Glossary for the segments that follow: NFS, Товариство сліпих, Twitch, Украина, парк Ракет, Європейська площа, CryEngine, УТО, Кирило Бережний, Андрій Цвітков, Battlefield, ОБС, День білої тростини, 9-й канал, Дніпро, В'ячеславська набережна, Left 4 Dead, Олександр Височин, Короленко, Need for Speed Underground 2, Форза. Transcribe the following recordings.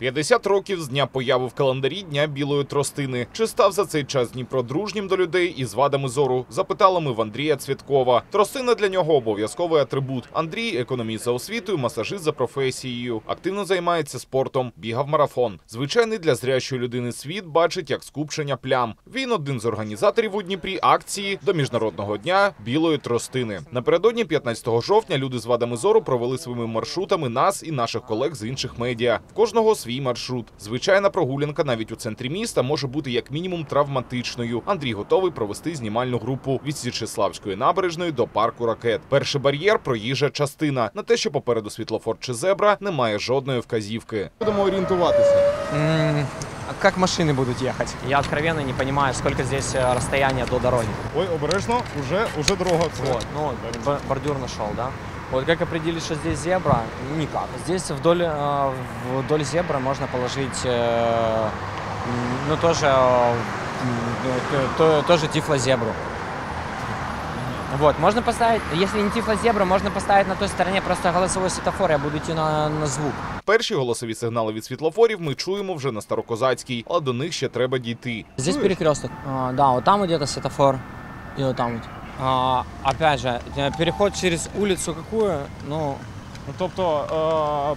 50 років з дня появи в календарі Дня білої тростини. Чи став за цей час Дніпро дружнім до людей із вадами зору? Запитали ми в Андрія Цвіткова. Тростина для нього обов'язковий атрибут. Андрій – економіст за освітою, масажист за професією. Активно займається спортом, бігав марафон. Звичайний для зрячої людини світ бачить як скупчення плям. Він один з організаторів у Дніпрі акції до Міжнародного дня білої тростини. Напередодні 15 жовтня люди з вадами зору провели своїми маршрутами нас і наших колег з інших медіа. В кожного свій маршрут. Звичайна прогулянка навіть у центрі міста може бути як мінімум травматичною. Андрій готовий провести знімальну групу від В'ячеславської набережної до парку Ракет. Перший бар'єр – проїжджа частина. На те, що попереду світлофор чи зебра, немає жодної вказівки. Будемо орієнтуватися. А як машини будуть їхати? Я відкровенно не розумію, скільки тут розстояння до дороги. Ой, обережно, уже дорога. От, ну, бордюр знайшов, так? Вот как определить, что здесь зебра? Никак. Здесь вдоль зебры можно положить, ну, тоже тифлозебру. Вот, можно поставить, если не тифлозебра, можно поставить на той стороне просто голосовой светофор, я буду идти на звук. Перші голосові сигнали від світлофорів ми чуємо вже на Старокозацькій, а до них ще треба дійти. Здесь перекресток. Да, вот там где-то светофор, и вот там вот. Опять же, переход через улицу какую, ну тобто,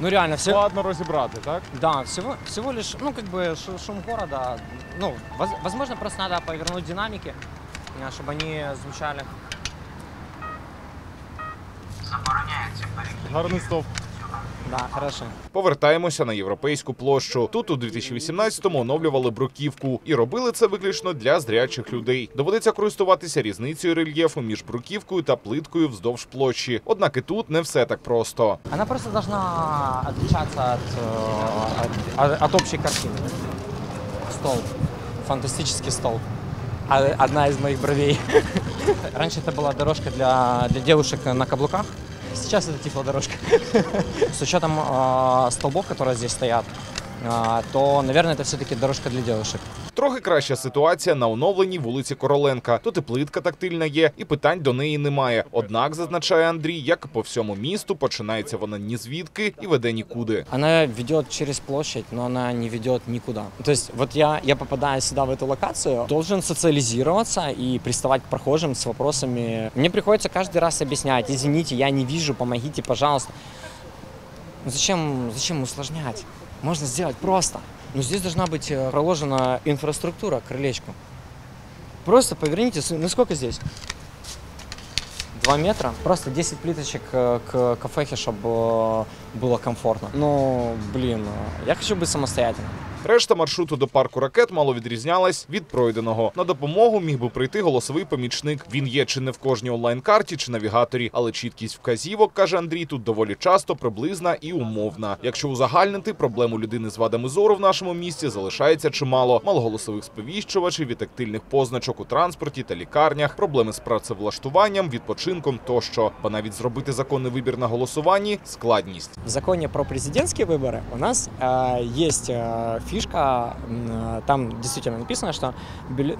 ну реально все ладно разобрать, так? Да, всего лишь, ну как бы шум города, ну возможно просто надо повернуть динамики, чтобы они звучали. Забороняется перехід. Гарний стоп. Да, хорошо. Повертаємося на Європейську площу. Тут у 2018-му оновлювали бруківку. І робили це виключно для зрячих людей. Доводиться користуватися різницею рельєфу між бруківкою та плиткою вздовж площі. Однак і тут не все так просто. Вона просто повинна відрізнятися від общої картини. Столб. Фантастичний столб. Одна із моїх бровей. Раніше це була дорожка для дівчинок на каблуках. Сейчас это тифлодорожка. С учетом столбов, которые здесь стоят, то, наверное, это все-таки дорожка для девушек. Трохи краща ситуація на оновленій вулиці Короленка. Тут і плитка тактильна є, і питань до неї немає. Однак, зазначає Андрій, як і по всьому місту, починається вона ні звідки і веде нікуди. Вона веде через площадь, але вона не веде нікуди. Тобто, от я потрапляю сюди, в цю локацію, должен соціалізуватися і приставати к прохожим з питаннями. Мені приходиться кожен раз об'ясняти, извините, я не вижу, помогите, пожалуйста. Зачем усложнять? Можна зробити просто. Но здесь должна быть проложена инфраструктура к крылечку. Просто поверните, ну сколько здесь? 2 метра. Просто 10 плиточек к кафехе, чтобы было комфортно. Ну, блин, я хочу быть самостоятельным. Решта маршруту до парку Ракет мало відрізнялась від пройденого. На допомогу міг би прийти голосовий помічник. Він є чи не в кожній онлайн-карті, чи навігаторі. Але чіткість вказівок, каже Андрій, тут доволі часто приблизна і умовна. Якщо узагальнити, проблему людини з вадами зору в нашому місті залишається чимало. Мало голосових сповіщувачів, від тактильних позначок у транспорті та лікарнях, проблеми з працевлаштуванням, відпочинком тощо. Бо навіть зробити законний вибір на голосуванні – складність. В законі про президентські вибори у нас є фишка, там действительно написано, что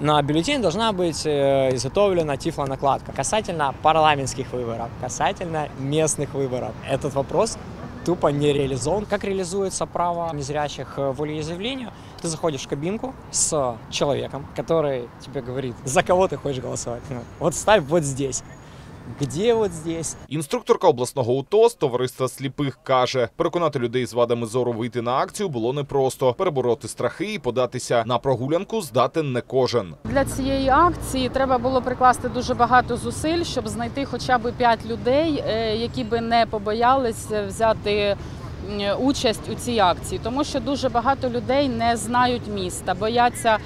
на бюллетень должна быть изготовлена тифлонакладка. Касательно парламентских выборов, касательно местных выборов, этот вопрос тупо не реализован. Как реализуется право незрячих волеизъявлению? Ты заходишь в кабинку с человеком, который тебе говорит, за кого ты хочешь голосовать. Вот ставь вот здесь. Де от здесь? Інструкторка обласного УТО з Товариства сліпих каже, переконати людей з вадами зору вийти на акцію було непросто. Перебороти страхи і податися на прогулянку здатен не кожен. Для цієї акції треба було прикласти дуже багато зусиль, щоб знайти хоча б 5 людей, які би не побоялись взяти участь у цій акції, тому що дуже багато людей не знають міста, бояться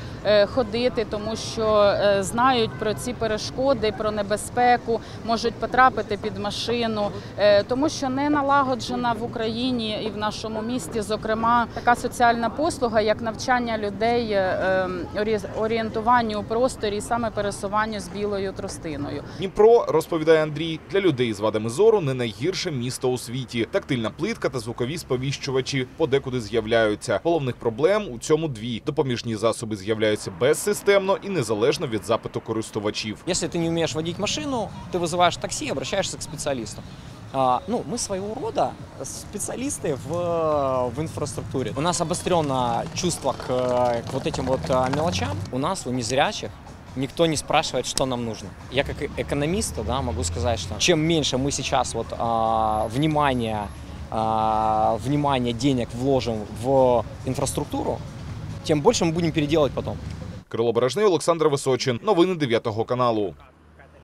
ходити, тому що знають про ці перешкоди, про небезпеку, можуть потрапити під машину, тому що не налагоджена в Україні і в нашому місті, зокрема, така соціальна послуга, як навчання людей орієнтуванню у просторі, саме пересуванню з білою тростиною. Дніпро, розповідає Андрій, для людей з вадами зору не найгірше місто у світі. Тактильна плитка та звукові сповіщувачі подекуди з'являються. Головних проблем у цьому 2. Допоміжні засоби з'являються безсистемно і незалежно від запиту користувачів. Якщо ти не вмієш водити машину, ти викликаєш таксі і звертаєшся до спеціаліста. Ну, мы своего рода специалисты в инфраструктуре. У нас обострено чувство к вот этим вот мелочам. У нас, у незрячих, никто не спрашивает, что нам нужно. Я как экономист, да, могу сказать, что чем меньше мы сейчас вот внимание, денег вложим в инфраструктуру, тем больше мы будем переделать потом. Кирило Бережний, Олександр Височин. Новини 9 каналу.